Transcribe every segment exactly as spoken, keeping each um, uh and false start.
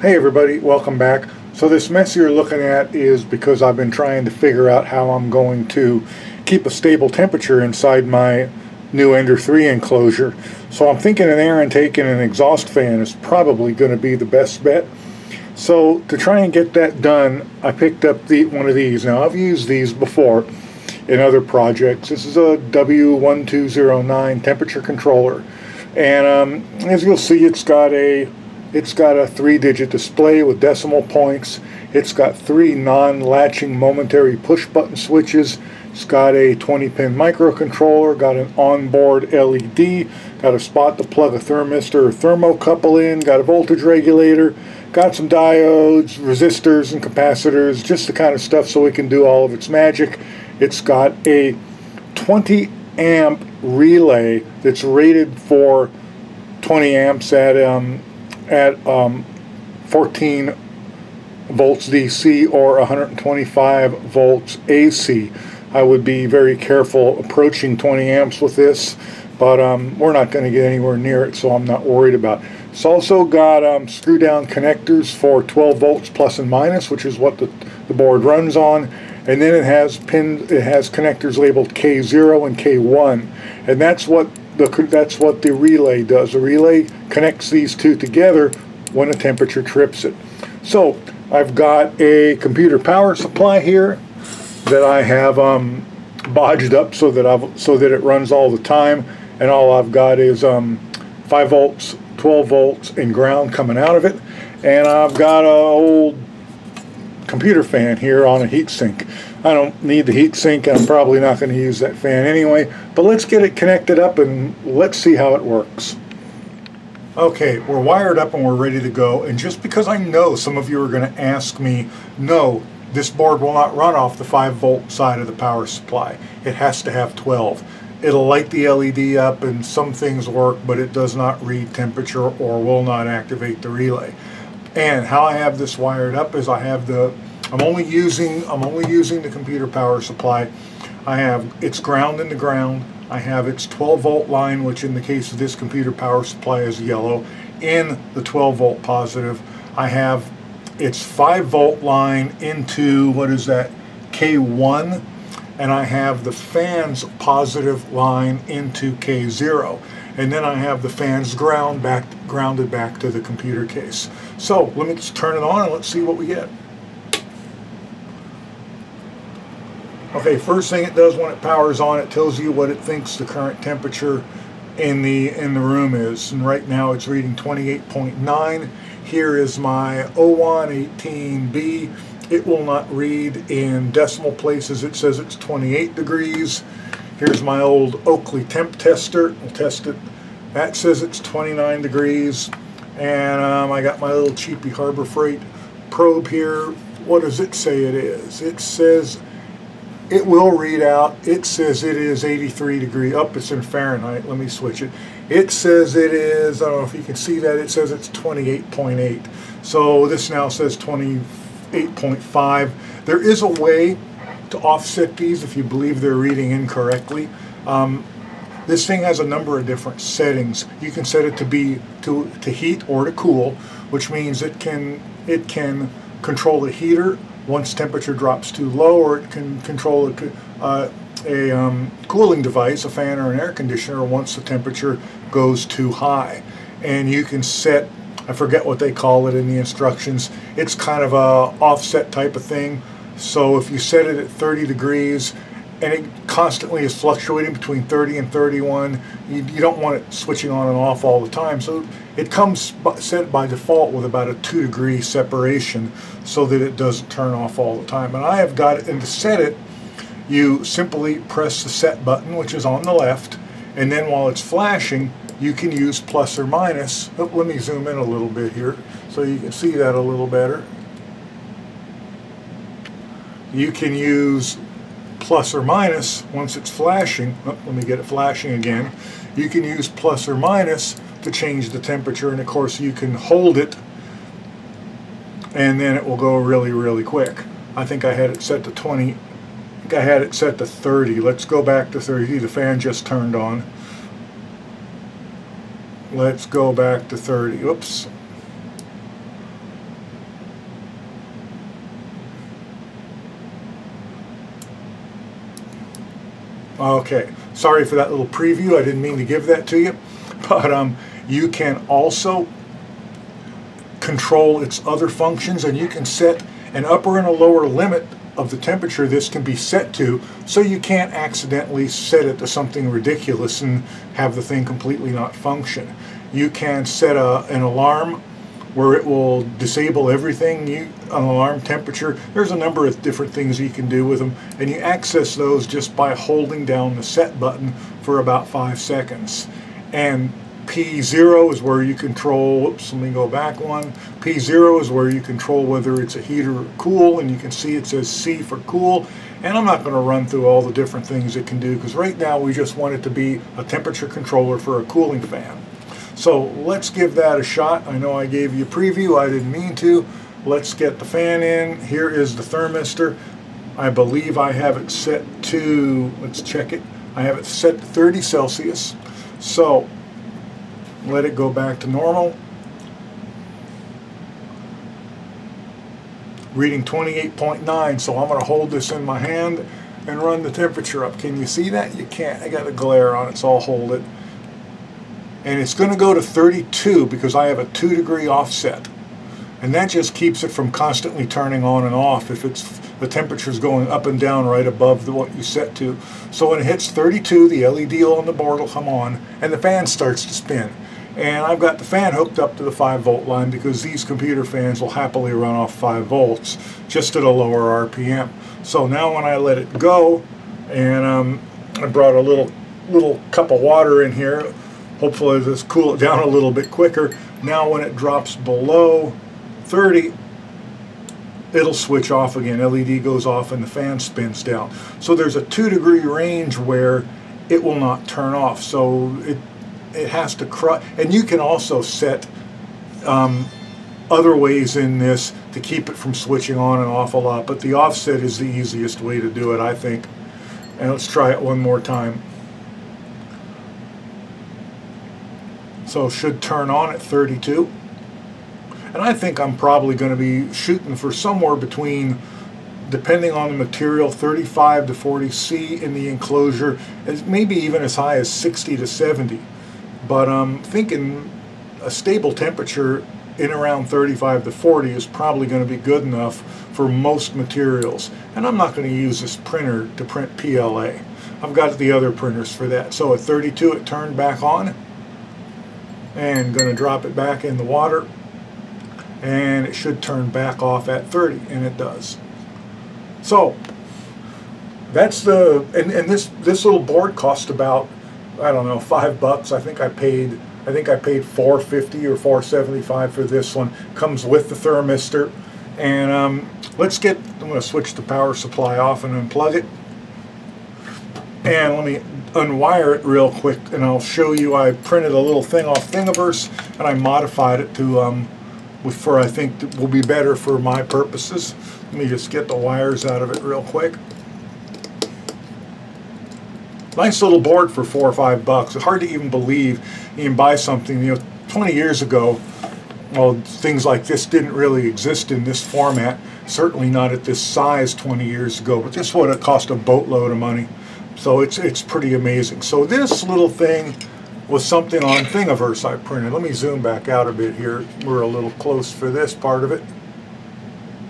Hey everybody, welcome back. So this mess you're looking at is because I've been trying to figure out how I'm going to keep a stable temperature inside my new Ender three enclosure. So I'm thinking an air intake and an exhaust fan is probably going to be the best bet. So to try and get that done, I picked up the one of these. Now I've used these before in other projects. This is a W one two zero nine temperature controller, and um, as you'll see, it's got a It's got a three-digit display with decimal points. It's got three non-latching momentary push-button switches. It's got a twenty-pin microcontroller, got an onboard L E D, got a spot to plug a thermistor or thermocouple in, got a voltage regulator, got some diodes, resistors, and capacitors, just the kind of stuff so it can do all of its magic. It's got a twenty amp relay that's rated for twenty amps at um, at um, fourteen volts D C or one hundred twenty-five volts A C. I would be very careful approaching twenty amps with this, but um, we're not going to get anywhere near it, so I'm not worried about it. It's also got um, screw down connectors for twelve volts plus and minus, which is what the, the board runs on, and then it has pinned, it has connectors labeled K zero and K one, and that's what The, that's what the relay does. The relay connects these two together when a temperature trips it. So I've got a computer power supply here that I have um, bodged up so that I've so that it runs all the time, and all I've got is um, five volts, twelve volts, and ground coming out of it, and I've got an old computer fan here on a heatsink. I don't need the heatsink, and I'm probably not going to use that fan anyway, but let's get it connected up and let's see how it works. Okay, we're wired up and we're ready to go, and just because I know some of you are going to ask me, no, this board will not run off the five volt side of the power supply. It has to have twelve. It'll light the L E D up and some things work, but it does not read temperature or will not activate the relay. And how I have this wired up is I have the I'm only using I'm only using the computer power supply. I have its ground in the ground. I have its twelve volt line, which in the case of this computer power supply is yellow, in the twelve volt positive. I have its five volt line into, what is that, K one, and I have the fan's positive line into K zero. And then I have the fan's ground back grounded back to the computer case. So let me just turn it on and let's see what we get. Okay, first thing it does when it powers on, it tells you what it thinks the current temperature in the in the room is. And right now it's reading twenty-eight point nine. Here is my oh one eighteen B. It will not read in decimal places. It says it's twenty-eight degrees. Here's my old Oakley temp tester. I'll test it. That says it's twenty-nine degrees. And um, I got my little cheapy Harbor Freight probe here. What does it say it is? It says it will read out. It says it is eighty-three degrees. Up, it's in Fahrenheit. Let me switch it. It says it is, I don't know if you can see that, it says it's twenty-eight point eight. So this now says twenty-eight point five. There is a way to offset these if you believe they're reading incorrectly. Um, this thing has a number of different settings. You can set it to be to, to heat or to cool, which means it can it can control the heater once temperature drops too low, or it can control a, uh, a um, cooling device, a fan or an air conditioner, once the temperature goes too high. And you can set, I forget what they call it in the instructions, it's kind of a offset type of thing. So if you set it at thirty degrees and it constantly is fluctuating between thirty and thirty-one, you, you don't want it switching on and off all the time. So it comes set by default with about a two degree separation so that it doesn't turn off all the time. And I have got it, and to set it, you simply press the set button, which is on the left, and then while it's flashing, you can use plus or minus. Oh, let me zoom in a little bit here so you can see that a little better. You can use plus or minus once it's flashing. Oh, let me get it flashing again. You can use plus or minus to change the temperature, and of course you can hold it and then it will go really really quick. I think I had it set to twenty. I think I had it set to thirty. Let's go back to thirty. The fan just turned on. Let's go back to thirty. Oops. Okay, sorry for that little preview. I didn't mean to give that to you, but um, you can also control its other functions, and you can set an upper and a lower limit of the temperature this can be set to, so you can't accidentally set it to something ridiculous and have the thing completely not function. You can set a, an alarm where it will disable everything, you, an alarm temperature. There's a number of different things you can do with them, and you access those just by holding down the set button for about five seconds. And P zero is where you control, oops, let me go back one. P zero is where you control whether it's a heater or cool, and you can see it says C for cool. And I'm not going to run through all the different things it can do, because right now we just want it to be a temperature controller for a cooling fan. So let's give that a shot. I know I gave you a preview, I didn't mean to. Let's get the fan in. Here is the thermistor. I believe I have it set to, let's check it. I have it set to thirty Celsius. So let it go back to normal. Reading twenty-eight point nine, so I'm going to hold this in my hand and run the temperature up. Can you see that? You can't. I got a glare on it, so I'll hold it. And it's going to go to thirty-two because I have a two degree offset. And that just keeps it from constantly turning on and off if it's the temperature's going up and down right above the, what you set to. So when it hits thirty-two, the L E D on the board will come on and the fan starts to spin. And I've got the fan hooked up to the five volt line because these computer fans will happily run off five volts, just at a lower R P M. So now when I let it go, and um, I brought a little, little cup of water in here, hopefully this will cool it down a little bit quicker. Now when it drops below thirty, it'll switch off again. L E D goes off and the fan spins down. So there's a two degree range where it will not turn off. So it it has to crush. And you can also set um, other ways in this to keep it from switching on and off a lot. But the offset is the easiest way to do it, I think. And let's try it one more time. So it should turn on at thirty-two. And I think I'm probably going to be shooting for somewhere between, depending on the material, thirty-five to forty C in the enclosure, and maybe even as high as sixty to seventy. But I'm um, thinking a stable temperature in around thirty-five to forty is probably going to be good enough for most materials. And I'm not going to use this printer to print P L A. I've got the other printers for that. So at thirty-two it turned back on, and going to drop it back in the water. And it should turn back off at thirty, and it does. So that's the and, and this this little board cost about, I don't know, five bucks. I think I paid I think I paid four fifty or four seventy-five for this one. Comes with the thermistor. And um, let's get I'm going to switch the power supply off and unplug it. And let me unwire it real quick, and I'll show you. I printed a little thing off Thingiverse, and I modified it to um, for I think that will be better for my purposes. Let me just get the wires out of it real quick. Nice little board for four or five bucks. It's hard to even believe you can buy something. You know, twenty years ago, well, things like this didn't really exist in this format. Certainly not at this size twenty years ago. But this would have cost a boatload of money. So it's it's pretty amazing. So this little thing was something on Thingiverse I printed. Let me zoom back out a bit here. We're a little close for this part of it.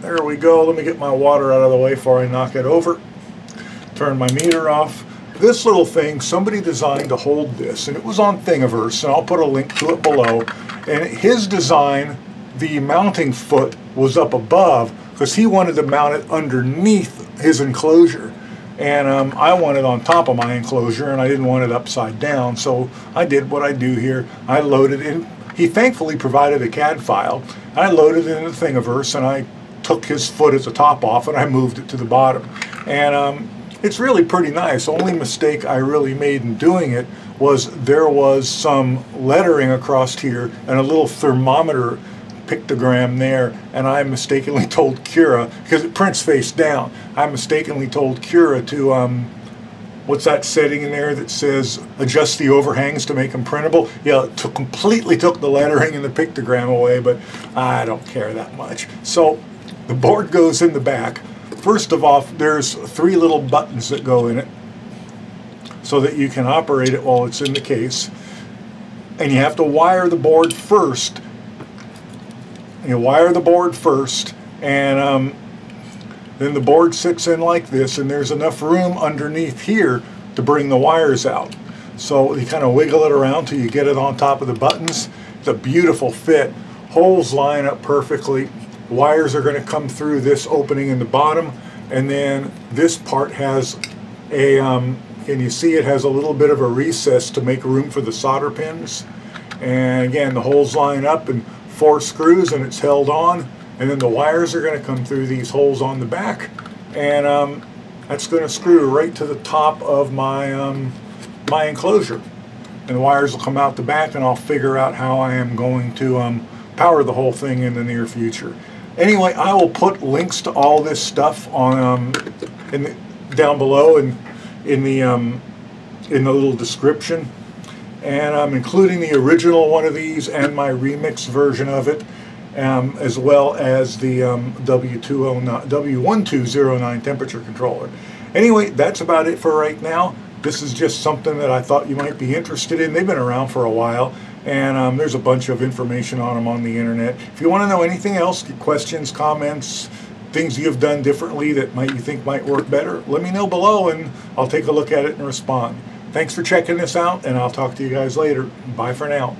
There we go. Let me get my water out of the way before I knock it over. Turn my meter off. This little thing, somebody designed to hold this, and it was on Thingiverse, and I'll put a link to it below. And his design, the mounting foot was up above because he wanted to mount it underneath his enclosure. And um, I want it on top of my enclosure, and I didn't want it upside down, so I did what I do here. I loaded in. He thankfully provided a C A D file. I loaded it in the Thingiverse, and I took his foot at the top off, and I moved it to the bottom. And um, it's really pretty nice. The only mistake I really made in doing it was there was some lettering across here and a little thermometer pictogram there, and I mistakenly told Cura, because it prints face down, I mistakenly told Cura to, um, what's that setting in there that says adjust the overhangs to make them printable? Yeah, it took, completely took the lettering and the pictogram away, but I don't care that much. So the board goes in the back. First of all, there's three little buttons that go in it. so that you can operate it while it's in the case. And you have to wire the board first. You wire the board first, and um, then the board sits in like this, and there's enough room underneath here to bring the wires out. So you kind of wiggle it around till you get it on top of the buttons. It's a beautiful fit. Holes line up perfectly. Wires are going to come through this opening in the bottom, and then this part has a, um, and you see it has a little bit of a recess to make room for the solder pins. And again, the holes line up and four screws, and it's held on, and then the wires are going to come through these holes on the back, and um, that's going to screw right to the top of my um, my enclosure, and the wires will come out the back, and I'll figure out how I am going to um, power the whole thing in the near future. Anyway, I will put links to all this stuff on um, in the, down below and in, in the um, in the little description, and I'm including the original one of these and my remix version of it, um, as well as the um, W twelve oh nine temperature controller. Anyway, that's about it for right now. This is just something that I thought you might be interested in. They've been around for a while, and um, there's a bunch of information on them on the internet. If you want to know anything else, questions, comments, things you've done differently that might you think might work better, let me know below, and I'll take a look at it and respond. Thanks for checking this out, and I'll talk to you guys later. Bye for now.